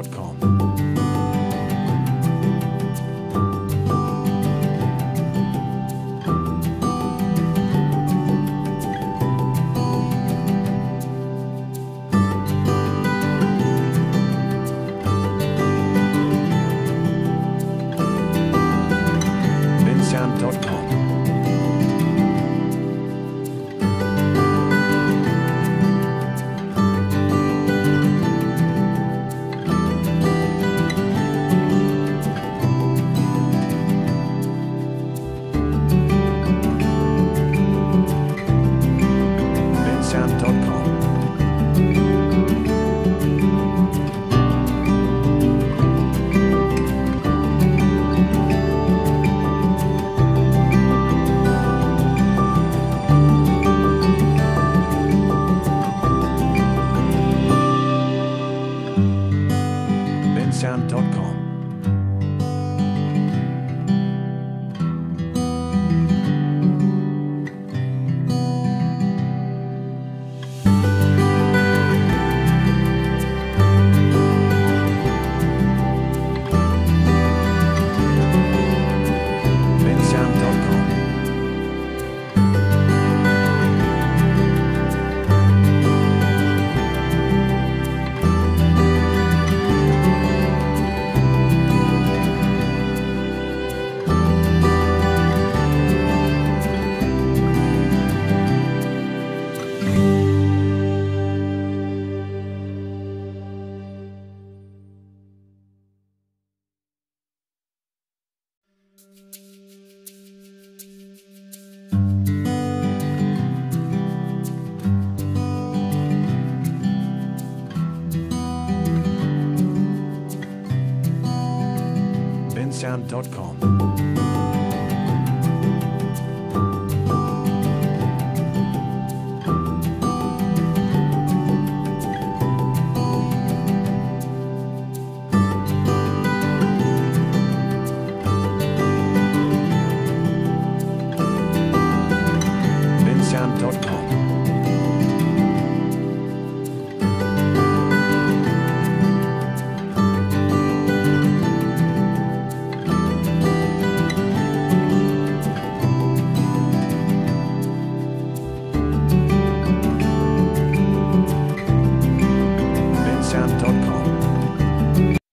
Bensound.com. Bensound.com. Bensound.com. Bensound.com.